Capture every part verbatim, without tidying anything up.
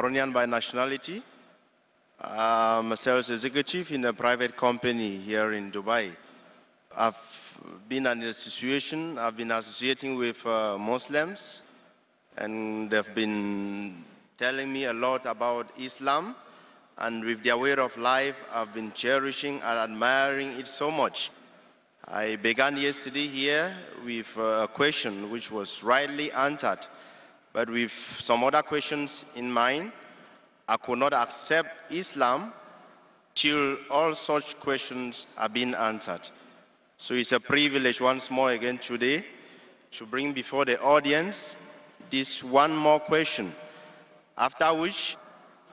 Iranian by nationality, I'm a sales executive in a private company here in Dubai. I've been in a situation, I've been associating with uh, Muslims, and they've been telling me a lot about Islam, and with their way of life, I've been cherishing and admiring it so much. I began yesterday here with a question which was rightly answered, but with some other questions in mind. I could not accept Islam till all such questions are being answered. So it's a privilege once more again today to bring before the audience this one more question, after which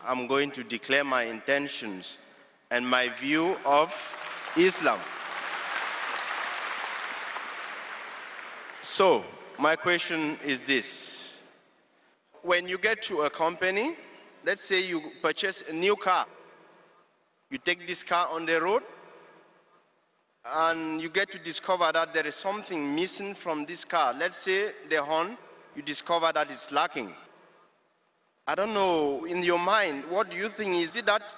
I'm going to declare my intentions and my view of Islam. So my question is this. When you get to a company, let's say you purchase a new car, you take this car on the road, and you get to discover that there is something missing from this car. Let's say the horn, you discover that it's lacking. I don't know, in your mind, what do you think? Is it that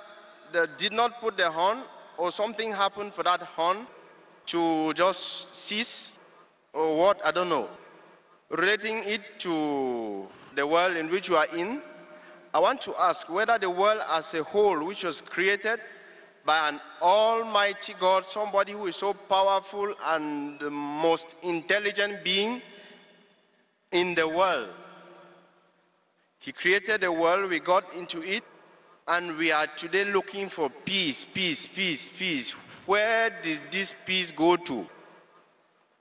they did not put the horn, or something happened for that horn to just cease, or what? I don't know. Relating it to the world in which you are in, I want to ask whether the world as a whole, which was created by an almighty God, somebody who is so powerful and the most intelligent being in the world, He created the world, we got into it, and we are today looking for peace, peace, peace, peace. Where did this peace go to?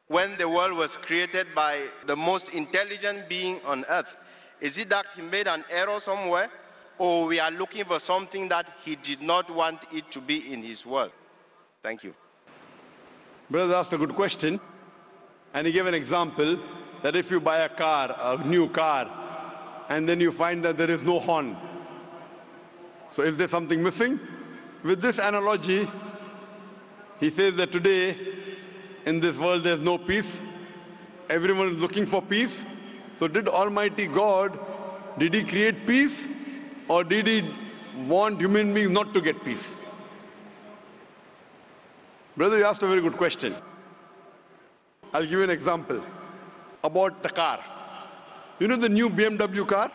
When the world was created by the most intelligent being on earth, is it that he made an error somewhere, or we are looking for something that he did not want it to be in his world? Thank you. Brother asked a good question, and he gave an example that if you buy a car, a new car, and then you find that there is no horn. So is there something missing? With this analogy, he says that today, in this world, there's no peace. Everyone is looking for peace. So did Almighty God, did he create peace? Or did he want human beings not to get peace? Brother, you asked a very good question. I'll give you an example about the car. You know the new B M W car,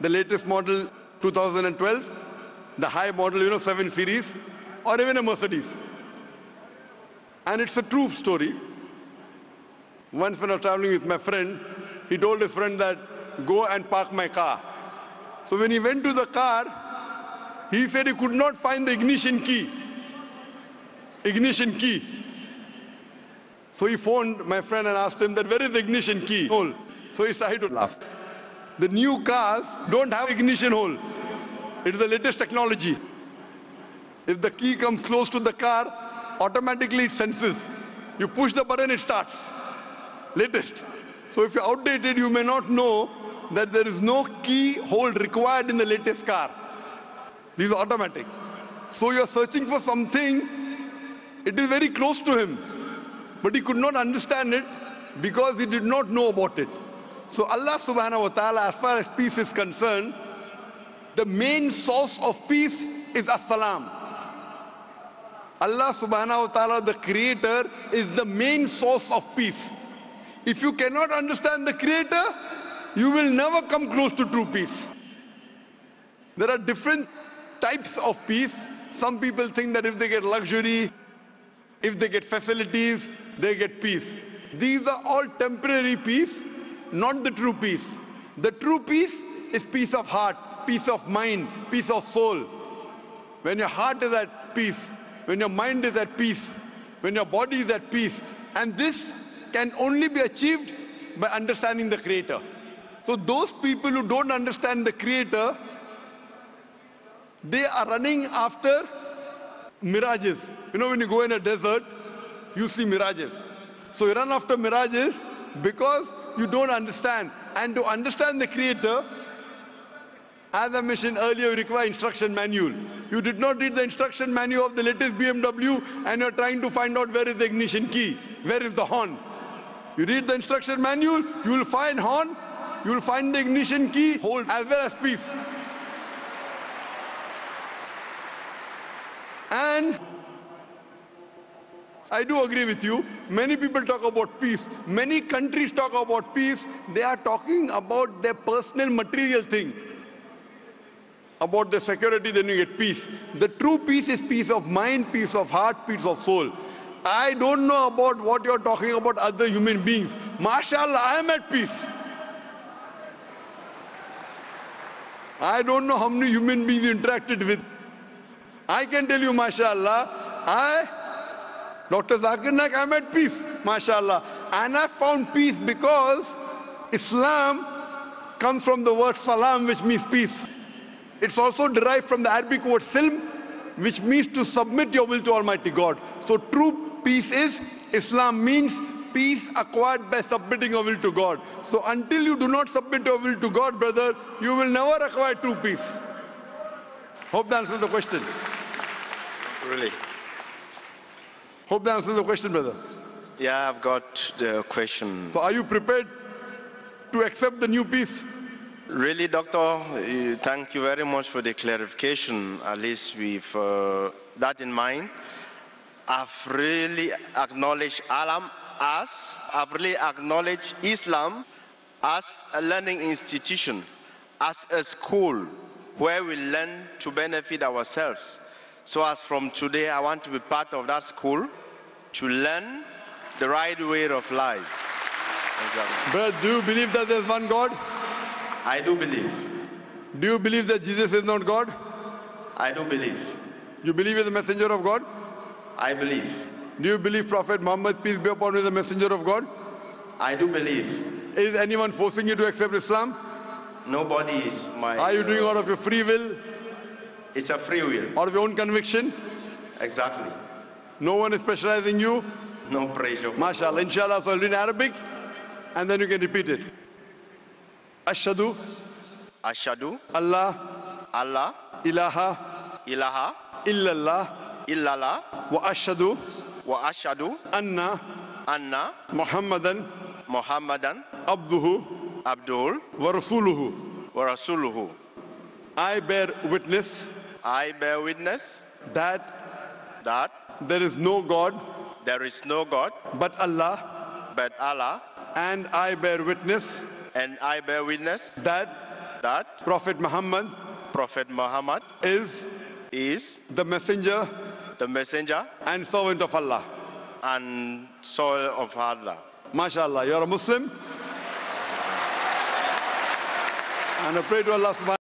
the latest model two thousand twelve, the high model, you know, seven series, or even a Mercedes. And it's a true story. Once when I was traveling with my friend, he told his friend that, go and park my car. So when he went to the car, he said he could not find the ignition key. Ignition key. So he phoned my friend and asked him that, where is the ignition key? Oh, so he started to laugh. The new cars don't have ignition hole. It is the latest technology. If the key comes close to the car, automatically it senses. You push the button, it starts. Latest. So if you're outdated, you may not know that there is no key hole required in the latest car. These are automatic. So you're searching for something. It is very close to him. But he could not understand it because he did not know about it. So Allah subhanahu wa ta'ala, as far as peace is concerned, the main source of peace is Assalam. Allah subhanahu wa ta'ala, the creator, is the main source of peace. If you cannot understand the creator, you will never come close to true peace. There are different types of peace. Some people think that if they get luxury, if they get facilities, they get peace. These are all temporary peace. Not the true peace. The true peace is peace of heart, peace of mind, peace of soul. When your heart is at peace, when your mind is at peace, when your body is at peace. And this can only be achieved by understanding the Creator. So those people who don't understand the Creator, they are running after mirages. You know, when you go in a desert, you see mirages. So you run after mirages because you don't understand. And to understand the Creator, as I mentioned earlier, you require instruction manual. You did not read the instruction manual of the latest B M W and you're trying to find out where is the ignition key, where is the horn. You read the instruction manual, you will find horn, you will find the ignition key, hold, as well as peace. And I do agree with you, many people talk about peace, many countries talk about peace, they are talking about their personal material thing, about the security, then you get peace. The true peace is peace of mind, peace of heart, peace of soul. I don't know about what you're talking about other human beings. MashaAllah, I am at peace. I don't know how many human beings you interacted with. I can tell you, MashaAllah, I, Doctor Zakir Naik, I am at peace, MashaAllah. And I found peace because Islam comes from the word salam, which means peace. It's also derived from the Arabic word silm, which means to submit your will to Almighty God. So true peace is, Islam means peace acquired by submitting your will to God. So until you do not submit your will to God, brother, you will never acquire true peace. Hope that answers the question. Really? Hope that answers the question, brother. Yeah, I've got the question. So are you prepared to accept the new peace? Really, Doctor, thank you very much for the clarification. At least with uh, that in mind, I've really acknowledged Alam as, I've really acknowledged Islam as a learning institution, as a school where we learn to benefit ourselves. So as from today, I want to be part of that school to learn the right way of life. Exactly. But do you believe that there's one God? I do believe. Do you believe that Jesus is not God? I do believe. You believe he is a messenger of God? I believe. Do you believe Prophet Muhammad, peace be upon him, is a messenger of God? I do believe. Is anyone forcing you to accept Islam? Nobody is. My, Are you uh, doing out of your free will? It's a free will. Out of your own conviction? Exactly. No one is pressurizing you? No pressure. MashaAllah. Inshallah. So I'll do in Arabic and then you can repeat it. Ashadu. Ashadu. Allah. Allah. Ilaha. Ilaha. Illallah. Illallah. Wa ashadu. Wa ashadu. Anna. Anna. Muhammadan. Muhammadan. Abduhu. Abdul. Wa rasuluhu. Wa rasuluhu. I bear witness. I bear witness. That. That. There is no God. There is no God. But Allah. But Allah. And I bear witness. And I bear witness that that Prophet Muhammad Prophet Muhammad is is the messenger the messenger and servant of Allah and soul of Allah. MashaAllah, you're a Muslim and I pray to Allah subhanahu wa ta'ala.